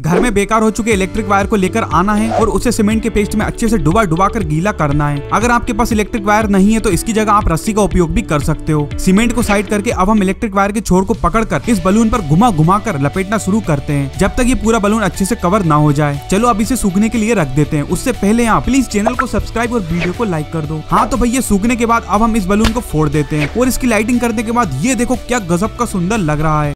घर में बेकार हो चुके इलेक्ट्रिक वायर को लेकर आना है और उसे सीमेंट के पेस्ट में अच्छे से डुबा कर गीला करना है। अगर आपके पास इलेक्ट्रिक वायर नहीं है तो इसकी जगह आप रस्सी का उपयोग भी कर सकते हो। सीमेंट को साइड करके अब हम इलेक्ट्रिक वायर के छोर को पकड़कर इस बलून पर घुमा कर लपेटना शुरू करते हैं जब तक ये पूरा बलून अच्छे से कवर ना हो जाए। चलो अब इसे सूखने के लिए रख देते हैं। उससे पहले आप प्लीज चैनल को सब्सक्राइब और वीडियो को लाइक कर दो। हाँ तो भैया सूखने के बाद अब हम इस बलून को फोड़ देते हैं और इसकी लाइटिंग करने के बाद ये देखो क्या गजब का सुंदर लग रहा है।